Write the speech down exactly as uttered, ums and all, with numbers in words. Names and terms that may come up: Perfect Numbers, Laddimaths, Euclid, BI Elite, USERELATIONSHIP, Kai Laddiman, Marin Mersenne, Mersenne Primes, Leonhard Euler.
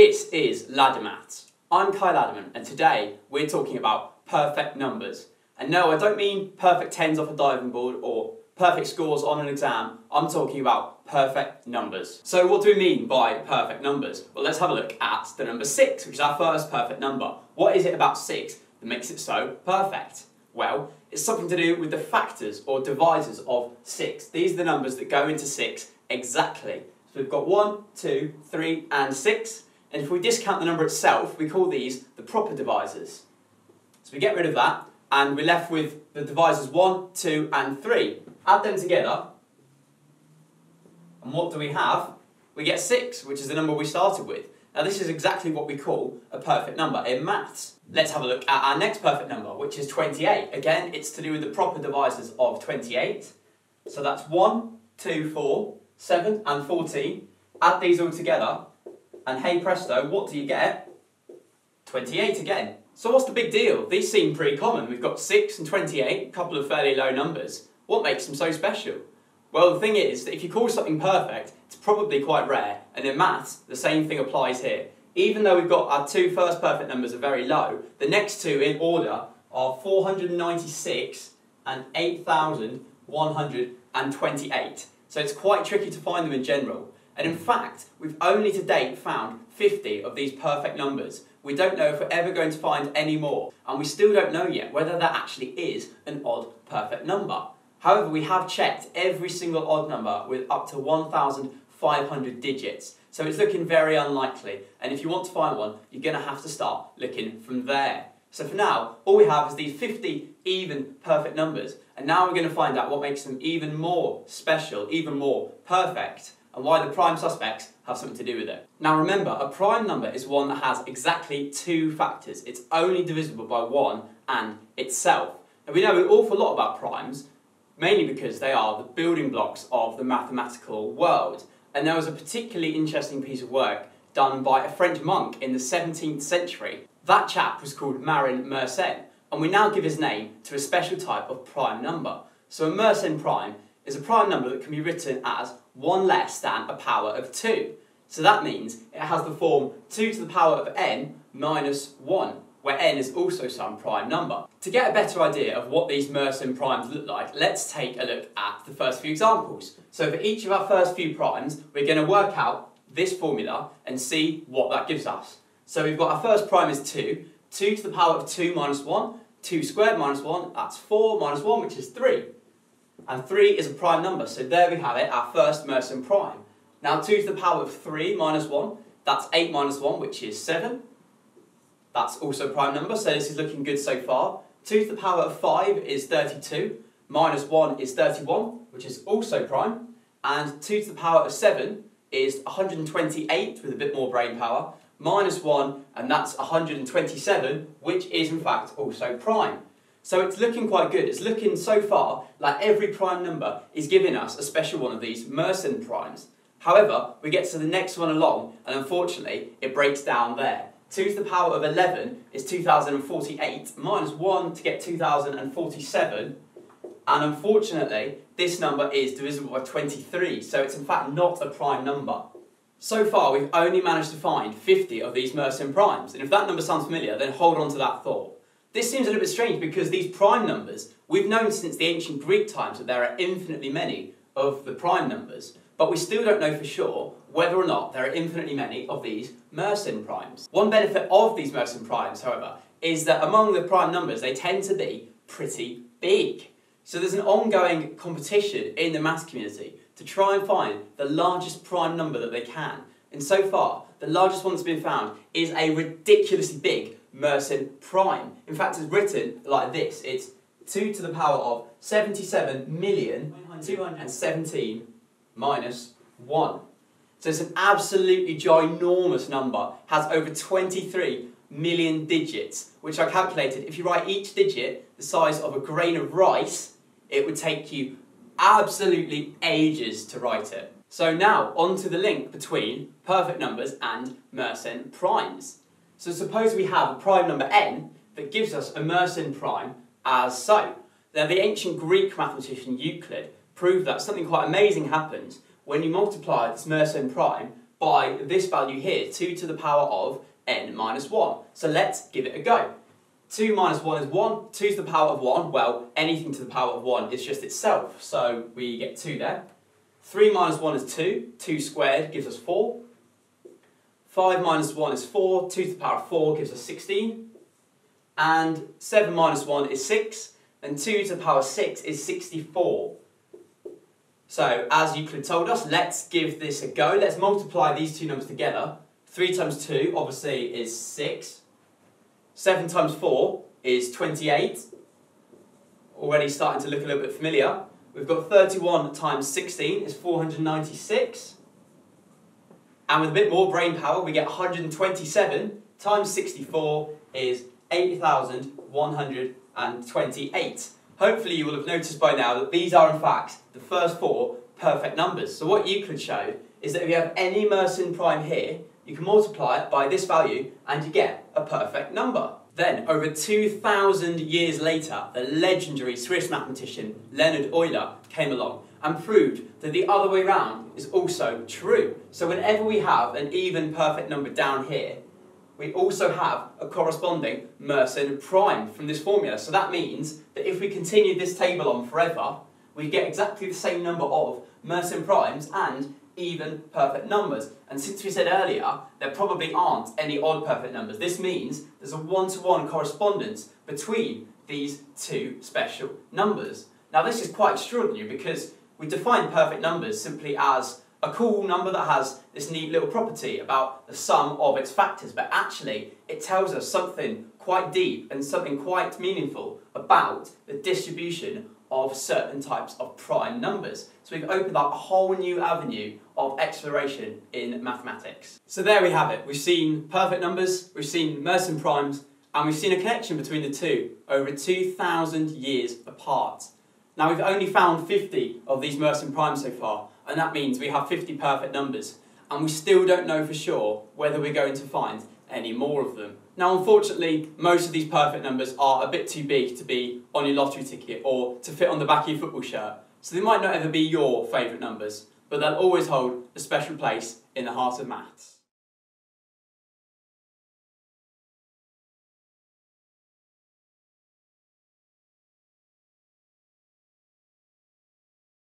This is Laddimaths. I'm Kai Laddiman and today we're talking about perfect numbers. And no, I don't mean perfect tens off a diving board or perfect scores on an exam. I'm talking about perfect numbers. So what do we mean by perfect numbers? Well, let's have a look at the number six, which is our first perfect number. What is it about six that makes it so perfect? Well, it's something to do with the factors or divisors of six. These are the numbers that go into six exactly. So we've got one, two, three and six. And if we discount the number itself, we call these the proper divisors. So we get rid of that, and we're left with the divisors one, two and three. Add them together, and what do we have? We get six, which is the number we started with. Now this is exactly what we call a perfect number in maths. Let's have a look at our next perfect number, which is twenty-eight. Again, it's to do with the proper divisors of twenty-eight. So that's one, two, four, seven and fourteen. Add these all together, and hey presto, what do you get? twenty-eight again. So what's the big deal? These seem pretty common. We've got six and twenty-eight, a couple of fairly low numbers. What makes them so special? Well, the thing is that if you call something perfect, it's probably quite rare, and in maths, the same thing applies here. Even though we've got our two first perfect numbers are very low, the next two in order are four hundred ninety-six and eight thousand one hundred twenty-eight. So it's quite tricky to find them in general. And in fact, we've only to date found fifty of these perfect numbers. We don't know if we're ever going to find any more, and we still don't know yet whether that actually is an odd perfect number. However, we have checked every single odd number with up to one thousand five hundred digits, so it's looking very unlikely, and if you want to find one, you're going to have to start looking from there. So for now, all we have is these fifty even perfect numbers, and now we're going to find out what makes them even more special, even more perfect, and why the prime suspects have something to do with it. Now remember, a prime number is one that has exactly two factors. It's only divisible by one and itself. And we know an awful lot about primes, mainly because they are the building blocks of the mathematical world. And there was a particularly interesting piece of work done by a French monk in the seventeenth century. That chap was called Marin Mersenne, and we now give his name to a special type of prime number. So a Mersenne prime is a prime number that can be written as one less than a power of two. So that means it has the form two to the power of n minus one, where n is also some prime number. To get a better idea of what these Mersenne primes look like, let's take a look at the first few examples. So for each of our first few primes, we're going to work out this formula and see what that gives us. So we've got our first prime is two, two to the power of two minus one, two squared minus one, that's four minus one, which is three. And three is a prime number, so there we have it, our first Mersenne prime. Now two to the power of three minus one, that's eight minus one, which is seven. That's also a prime number, so this is looking good so far. two to the power of five is thirty-two, minus one is thirty-one, which is also prime. And two to the power of seven is one hundred twenty-eight, with a bit more brain power, minus one, and that's one hundred twenty-seven, which is in fact also prime. So it's looking quite good. It's looking so far like every prime number is giving us a special one of these Mersenne primes. However, we get to the next one along, and unfortunately, it breaks down there. two to the power of eleven is two thousand forty-eight, minus one to get two thousand forty-seven, and unfortunately, this number is divisible by twenty-three, so it's in fact not a prime number. So far, we've only managed to find fifty of these Mersenne primes, and if that number sounds familiar, then hold on to that thought. This seems a little bit strange because these prime numbers, we've known since the ancient Greek times that there are infinitely many of the prime numbers, but we still don't know for sure whether or not there are infinitely many of these Mersenne primes. One benefit of these Mersenne primes, however, is that among the prime numbers they tend to be pretty big. So there's an ongoing competition in the maths community to try and find the largest prime number that they can. And so far, the largest one that's been found is a ridiculously big Mersenne prime. In fact, it's written like this. It's two to the power of seventy-seven million two hundred seventeen minus one. So it's an absolutely ginormous number. Has over twenty-three million digits, which I calculated. If you write each digit the size of a grain of rice, it would take you absolutely ages to write it. So now, on to the link between perfect numbers and Mersenne primes. So suppose we have a prime number n that gives us a Mersenne prime as so. Now the ancient Greek mathematician Euclid proved that something quite amazing happened when you multiply this Mersenne prime by this value here, two to the power of n minus one. So let's give it a go. two minus one is one, two to the power of one, well, anything to the power of one is just itself, so we get two there. three minus one is two, two squared gives us four. five minus one is four, two to the power of four gives us sixteen. And seven minus one is six, and two to the power of six is sixty-four. So, as Euclid told us, let's give this a go. Let's multiply these two numbers together. three times two, obviously, is six. seven times four is twenty-eight. Already starting to look a little bit familiar. We've got thirty-one times sixteen is four hundred ninety-six. And with a bit more brain power, we get one hundred twenty-seven times sixty-four is eight thousand one hundred twenty-eight. Hopefully you will have noticed by now that these are in fact the first four perfect numbers. So what Euclid showed is that if you have any Mersenne prime here, you can multiply it by this value and you get a perfect number. Then, over two thousand years later, the legendary Swiss mathematician Leonhard Euler came along and proved that the other way round is also true. So whenever we have an even perfect number down here, we also have a corresponding Mersenne prime from this formula. So that means that if we continue this table on forever, we get exactly the same number of Mersenne primes and even perfect numbers. And since we said earlier, there probably aren't any odd perfect numbers, this means there's a one-to-one correspondence between these two special numbers. Now this is quite extraordinary because we define perfect numbers simply as a cool number that has this neat little property about the sum of its factors, but actually it tells us something quite deep and something quite meaningful about the distribution of certain types of prime numbers. So we've opened up a whole new avenue of exploration in mathematics. So there we have it. We've seen perfect numbers, we've seen Mersenne primes, and we've seen a connection between the two over two thousand years apart. Now we've only found fifty of these Mersenne primes so far, and that means we have fifty perfect numbers, and we still don't know for sure whether we're going to find any more of them. Now unfortunately, most of these perfect numbers are a bit too big to be on your lottery ticket or to fit on the back of your football shirt, so they might not ever be your favourite numbers, but they'll always hold a special place in the heart of maths.